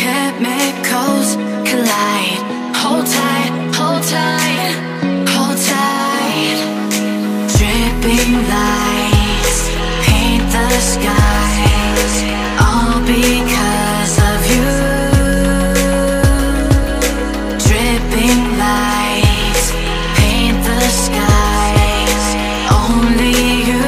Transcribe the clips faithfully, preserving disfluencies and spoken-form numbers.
chemicals collide. Hold tight, hold tight, hold tight. Dripping lights paint the skies, all because of you. Dripping lights paint the skies, only you.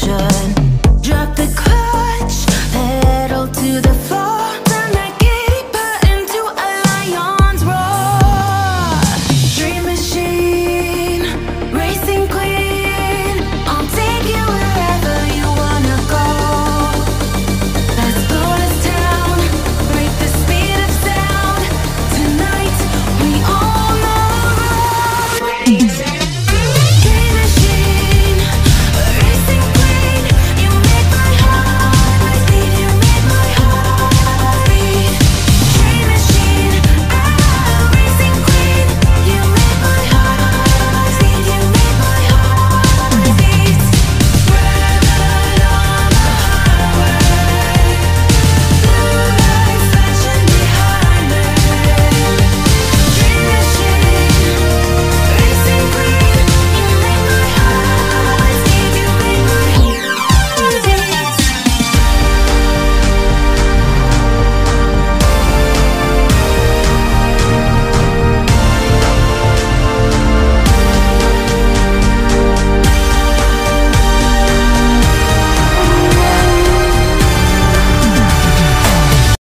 Sure.